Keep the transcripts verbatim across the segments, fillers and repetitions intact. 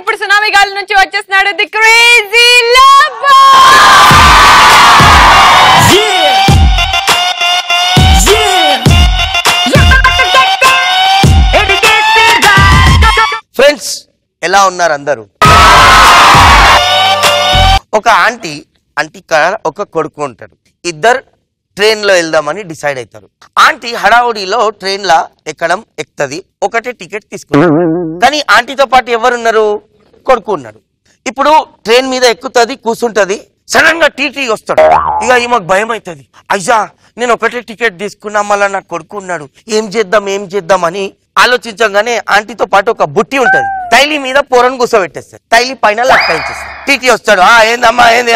కాంగ్రెస్ ఇప్పుడు సునామీ గాలి నుంచి వచ్చేస్తున్నాడు ది క్రేజీ లబ్బో. ఫ్రెండ్స్ ఎలా ఉన్నారు అందరూ? ఒక ఆంటీ ఆంటీ ఒక కొడుకు ఉంటారు. ఇద్దరు ట్రైన్ లో వెళ్దామని డిసైడ్ అవుతారు. ఆంటీ హడావుడిలో ట్రైన్ లా ఎక్కడం ఎక్కుతుంది, ఒకటే టికెట్ తీసుకుంటారు. కానీ ఆంటీతో పాటు ఎవరున్నారు? కొడుకు ఉన్నాడు. ఇప్పుడు ట్రైన్ మీద ఎక్కుతుంది, కూర్చుంటది. సడన్ గా టీటీ వస్తాడు. ఇక ఈమెకు భయం అవుతుంది. అయ్యా నేను ఒకటే టికెట్ తీసుకున్నా, మళ్ళీ నా కొడుకు ఉన్నాడు, ఏం చేద్దాం ఏం చేద్దాం అని ఆలోచించగానే ఆంటీతో పాటు ఒక బుట్టి ఉంటది. తైలి మీద పొరను కూర్చోబెట్టేస్తారు, తైలి పైన లక్కించేస్తారు. టీటీ వస్తాడు. ఆ ఏందమ్మా ఏంది?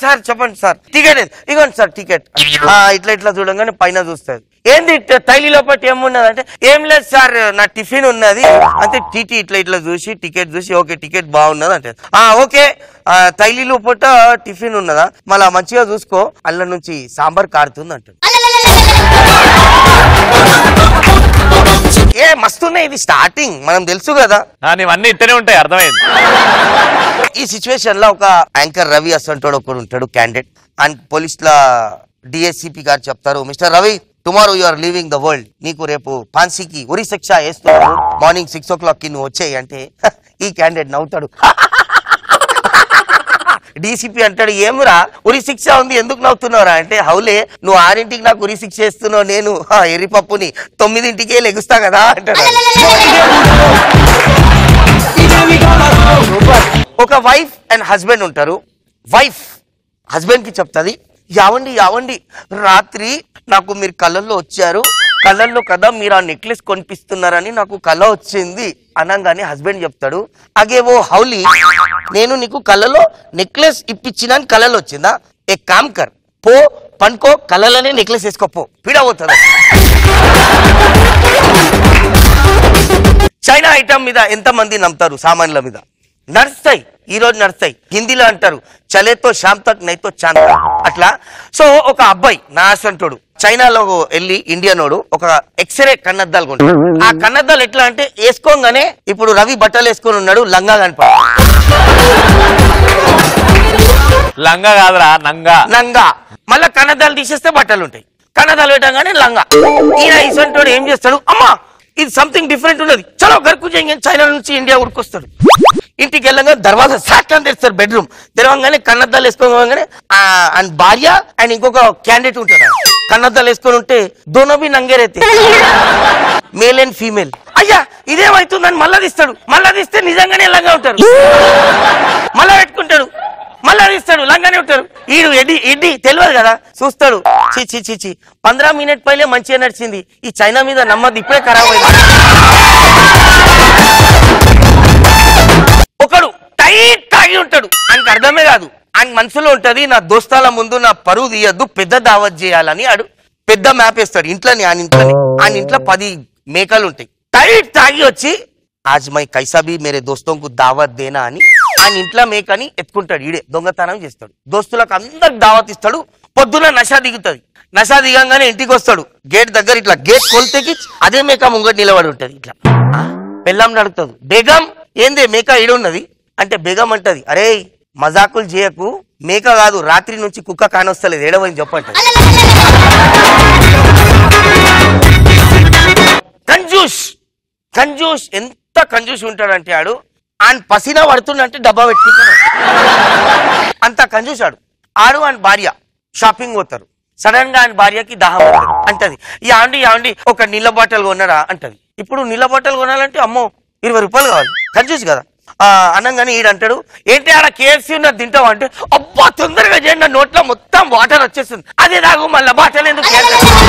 సార్ చెప్పండి సార్, టికెట్ ఇవ్వండి సార్ టికెట్. ఇట్లా ఇట్లా చూడంగానే పైన చూస్తారు, ఏంది తైలి లోపల ఏమున్నది అంటే, ఏం లేదు సార్ నా టిఫిన్ ఉన్నది అంటే. టీటీ ఇట్లా ఇట్లా చూసి టికెట్ చూసి ఓకే టికెట్ బాగున్నది అంటే, ఆ ఓకే తైలి లోపల టిఫిన్ ఉన్నదా, మళ్ళా మంచిగా చూసుకో, అల్ల నుంచి సాంబార్ కారుతుంది అంటాడు. ఏ మస్తున్నాయి ఇది స్టార్టింగ్, మనం తెలుసు కదా. ఇతనే ఉంటాయి, అర్థమైంది. ఈ సిచ్యువేషన్ లో ఒక యాంకర్ రవి అసంటోడు ఒకడు ఉంటాడు క్యాండిడేట్. అండ్ పోలీసుల డిఎస్సిపి గారు చెప్తారు, mister Ravi tomorrow you are leaving the world, నీకు రేపు ఫాన్సీకి ఉరి శిక్ష వేస్తున్నాడు, మార్నింగ్ సిక్స్ ఓ క్లాక్ కి నువ్వు వచ్చాయి అంటే ఈ క్యాండిడేట్ నవ్వుతాడు. డీసీపీ అంటాడు, ఏమురా ఉరి శిక్ష ఉంది ఎందుకు నవ్వుతున్నావురా అంటే, హౌలే నువ్వు ఆరింటికి నాకు ఉరి శిక్ష వేస్తున్నావు, నేను ఎర్రిపప్పుని తొమ్మిదింటికే లెగుస్తా కదా అంటాడు. ఒక వైఫ్ అండ్ హస్బెండ్ ఉంటారు. వైఫ్ హస్బెండ్ కి చెప్తుంది, యావండి యావండి రాత్రి నాకు మీరు కళ్ళల్లో వచ్చారు, కళ్ళల్లో కదా మీరు ఆ నెక్లెస్ కొనిపిస్తున్నారని నాకు కళ వచ్చింది అనగానే హస్బెండ్ చెప్తాడు, అగేవో హౌలీ నేను నీకు కళ్ళలో నెక్లెస్ ఇప్పించిన కళలో వచ్చిందా, ఏ కామ్ కర్ పో పనుకో, కళ్ళలోనే నెక్లెస్ వేసుకోపో, పీడవుతుంది. చైనా ఐటమ్ మీద ఎంతమంది నమ్ముతారు, సామాన్ల మీద నడుస్తాయి, ఈ రోజు నడుస్తాయి. హిందీలో అంటారు చలేతో శామ్ తక్ నైతో చాంత అట్లా. సో ఒక అబ్బాయి నాశంటోడు చైనాలో వెళ్ళి ఇండియానోడు ఒక ఎక్స్రే కన్నద్దాలు కొంటాడు. ఆ కన్నద్దాలు ఎట్లా అంటే వేసుకోగానే ఇప్పుడు రవి బట్టలు వేసుకొని ఉన్నాడు, లంగా కనపడు. లంగా కాదురా నంగా నంగా. మళ్ళా కన్నద్దాలు తీసేస్తే బట్టలు ఉంటాయి, కన్నద్దాలు పెట్టగానే లంగా. ఈయన ఇసంటోడు ఏం చేస్తాడు, అమ్మా ఇది సంథింగ్ డిఫరెంట్ ఉన్నది, చలో గర్కు చేయంగా చైనా నుంచి ఇండియా ఉడికొస్తాడు. ఇంటికి వెళ్ళగా దర్వాజా సాక్షాన్ని తెరుస్తారు, బెడ్రూమ్ తెరవంగానే కన్నద్దాలు వేసుకోగానే అండ్ భార్య అండ్ ఇంకొక క్యాండిడేట్ ఉంటాడు. కన్నద్దాలు వేసుకొని ఉంటే దోనోబి నంగేరైతే మేల్ అండ్ ఫీమేల్. అయ్యా ఇదేమవుతుందని మళ్ళా తీస్తాడు, మళ్ళా తీస్తే నిజంగానే లంగా ఉంటారు, మళ్ళా పెట్టుకుంటాడు, మళ్ళా తీస్తాడు లంగానే ఉంటారు. ఈడు ఎడ్డి ఎడ్డి తెలియదు కదా, చూస్తాడు చి చి చి చి పంద్రా మినిట్ పైలే మంచిగా నడిచింది, ఈ చైనా మీద నమ్మది ఇప్పుడే ఖరాబ్ అయింది. ఒకడు టైట్ తాగి ఉంటాడు, ఆయనకు అర్థమే కాదు, ఆయన మనసులో ఉంటది నా దోస్తాల ముందు నా పరువు తీయద్దు, పెద్ద దావత్ చేయాలని ఆడు పెద్ద మ్యాప్ వేస్తాడు. ఇంట్లోని ఆయన ఇంట్లోని ఆయన ఇంట్లో పది మేకలు ఉంటాయి. టైట్ తాగి వచ్చి ఆజ్ మై కైసాబీ మేరే దోస్తంకు దావత్ దేనా అని ఆయన ఇంట్లో మేకని ఎత్తుకుంటాడు. ఈడే దొంగతనం చేస్తాడు, దోస్తులకు అందరికి దావత్ ఇస్తాడు. పొద్దున నషా దిగుతుంది, నషా దిగంగానే ఇంటికి వస్తాడు. గేట్ దగ్గర ఇట్లా గేట్ కొలితేకి అదే మేక ముంగడు నిలబడి ఉంటుంది. ఇట్లా పెళ్ళాం నడుగుతుంది, బేగం ఏందే మేక ఈడున్నది అంటే బేగం అంటది, అరే మజాకులు చేయకు, మేక కాదు రాత్రి నుంచి కుక్క కానొస్తలేదు ఏడవని చెప్పంట. కంజూస్ కంజూస్ ఎంత కంజూస్ ఉంటాడంటే ఆడు ఆయన పసినా పడుతుండంటే డబ్బా పెట్టుకుంటాడు, అంత కంజూస్ ఆడు. ఆడు ఆయన భార్య షాపింగ్ పోతారు. సడన్ గా ఆయన భార్యకి దాహం అంటది, యాండి యాండి ఒక నీళ్ళ బాటలు కొన్నారా అంటది. ఇప్పుడు నీళ్ళ బాటలు కొనాలంటే అమ్మో ఇరవై రూపాయలు కావాలి, కన్ఫ్యూజ్ కదా. అనంగానే ఈడంటాడు, ఏంటి ఆడ కేఎఫ్సీ ఉన్నది తింటావు అంటే, అబ్బా తొందరగా చేయండి నోట్లో మొత్తం వాటర్ వచ్చేస్తుంది, అదే నాకు మళ్ళీ బాటలు ఎందుకు.